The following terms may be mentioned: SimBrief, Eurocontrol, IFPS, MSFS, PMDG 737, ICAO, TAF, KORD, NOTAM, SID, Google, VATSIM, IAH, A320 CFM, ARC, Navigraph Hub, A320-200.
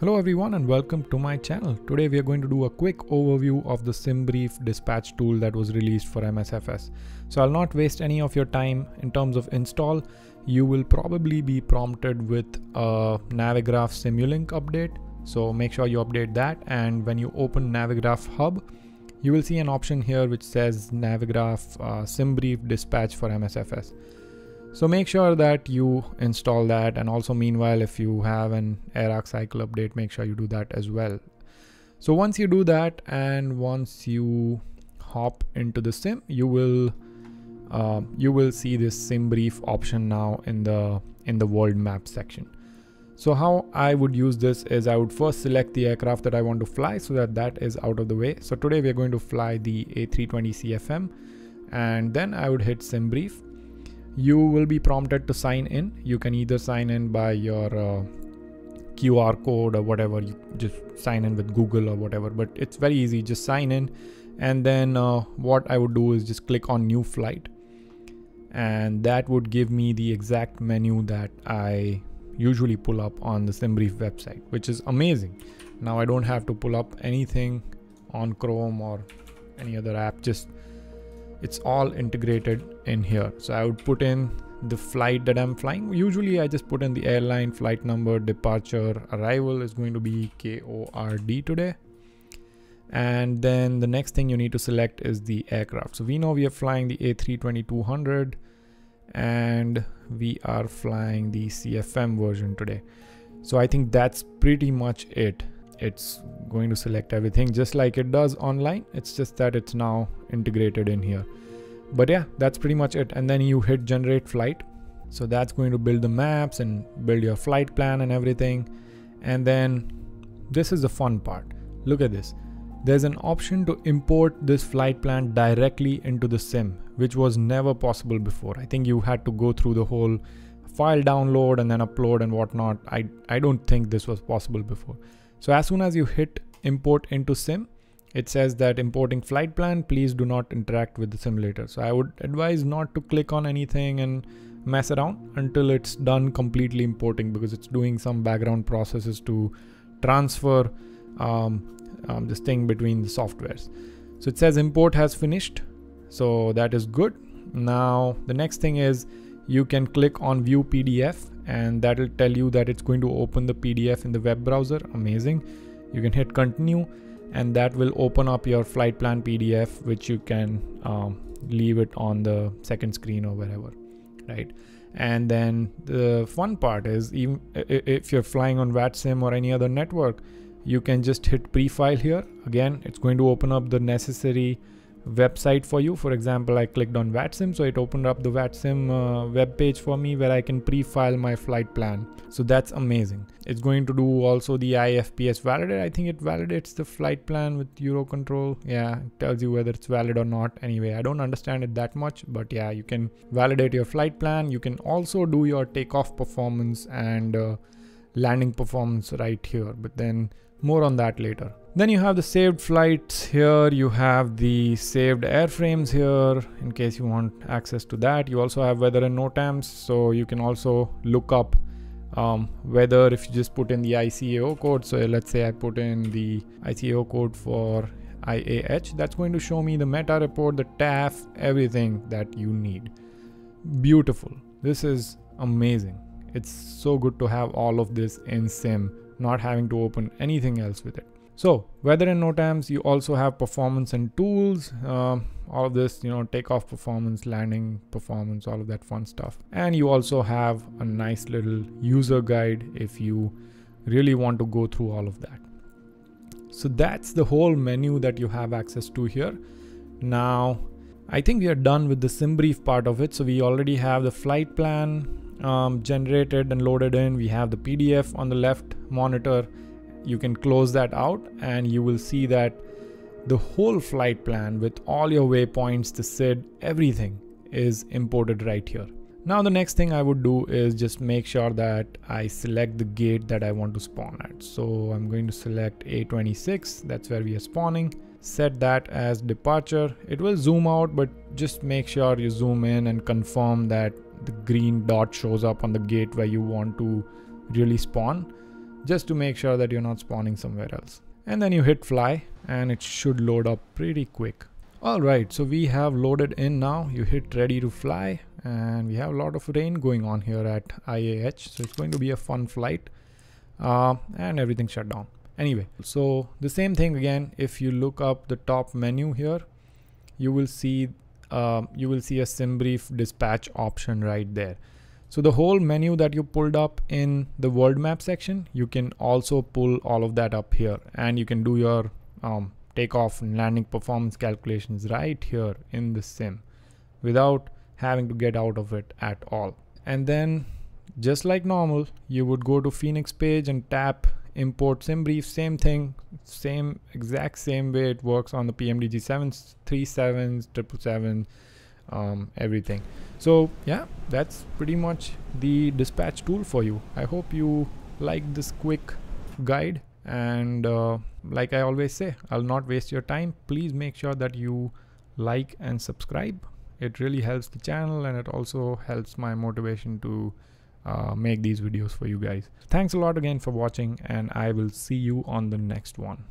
Hello everyone and welcome to my channel. Today we are going to do a quick overview of the SimBrief dispatch tool that was released for MSFS. So I'll not waste any of your time in terms of install. You will probably be prompted with a Navigraph Simulink update. So make sure you update that, and when you open Navigraph Hub, you will see an option here which says Navigraph SimBrief dispatch for MSFS. So make sure that you install that, and also meanwhile if you have an ARC cycle update, make sure you do that as well. So once you do that and once you hop into the sim, you will see this SimBrief option now in the world map section. So how I would use this is I would first select the aircraft that I want to fly so that is out of the way. So today we are going to fly the A320 CFM, and then I would hit SimBrief. You will be prompted to sign in. You can either sign in by your QR code or whatever, you just sign in with Google or whatever, but it's very easy, just sign in. And then what I would do is just click on new flight, and that would give me the exact menu that I usually pull up on the SimBrief website, which is amazing. Now I don't have to pull up anything on Chrome or any other app, just it's all integrated in here. So I would put in the flight that I'm flying. Usually I just put in the airline, flight number, departure, arrival is going to be KORD today. And then the next thing you need to select is the aircraft. So we know we are flying the A320-200 and we are flying the CFM version today. So I think that's pretty much it. It's going to select everything just like it does online. It's just that it's now integrated in here. But yeah, that's pretty much it. And then you hit generate flight. So that's going to build the maps and build your flight plan and everything. And then this is the fun part. Look at this. There's an option to import this flight plan directly into the sim, which was never possible before. I think you had to go through the whole file download and then upload and whatnot. I don't think this was possible before. So as soon as you hit import into sim, it says that importing flight plan, please do not interact with the simulator. So I would advise not to click on anything and mess around until it's done completely importing, because it's doing some background processes to transfer this thing between the softwares. So it says import has finished. So that is good. Now the next thing is you can click on view PDF, and that will tell you that it's going to open the PDF in the web browser. Amazing. You can hit continue, and that will open up your flight plan PDF, which you can leave it on the second screen or wherever, right? And then the fun part is, even if you're flying on VATSIM or any other network, you can just hit pre-file here. Again, it's going to open up the necessary website for you. For example, I clicked on VATSIM, so it opened up the VATSIM web page for me where I can pre-file my flight plan. So that's amazing. It's going to do also the IFPS validate. I think it validates the flight plan with Eurocontrol. Yeah, it tells you whether it's valid or not. Anyway, I don't understand it that much, but yeah, you can validate your flight plan. You can also do your takeoff performance and landing performance right here, but then more on that later. Then you have the saved flights here, you have the saved airframes here in case you want access to that. You also have weather and NOTAMs, so you can also look up weather if you just put in the ICAO code. So let's say I put in the ICAO code for IAH, that's going to show me the meta report, the TAF, everything that you need. Beautiful. This is amazing. It's so good to have all of this in sim, not having to open anything else with it. So weather and NOTAMs, you also have performance and tools, all of this, you know, takeoff performance, landing performance, all of that fun stuff. And you also have a nice little user guide if you really want to go through all of that. So that's the whole menu that you have access to here. Now, I think we are done with the SimBrief part of it. So we already have the flight plan generated and loaded in. We have the PDF on the left monitor. You can close that out and you will see that the whole flight plan with all your waypoints, the SID, everything is imported right here. Now the next thing I would do is just make sure that I select the gate that I want to spawn at. So I'm going to select A26, that's where we are spawning. Set that as departure. It will zoom out, but just make sure you zoom in and confirm that the green dot shows up on the gate where you want to really spawn. just to make sure that you're not spawning somewhere else. And then you hit fly and it should load up pretty quick. Alright, so we have loaded in now. You hit ready to fly and we have a lot of rain going on here at IAH. So it's going to be a fun flight and everything shut down. Anyway, so the same thing again, if you look up the top menu here, you will see a SimBrief dispatch option right there. So the whole menu that you pulled up in the world map section, you can also pull all of that up here and you can do your takeoff and landing performance calculations right here in the sim without having to get out of it at all. And then just like normal, you would go to Phoenix page and tap import SimBrief. Same thing, exact same way it works on the PMDG 737, 777, everything. So yeah, that's pretty much the dispatch tool for you. I hope you like this quick guide. And like I always say, I'll not waste your time. Please make sure that you like and subscribe. It really helps the channel and it also helps my motivation to make these videos for you guys. Thanks a lot again for watching and I will see you on the next one.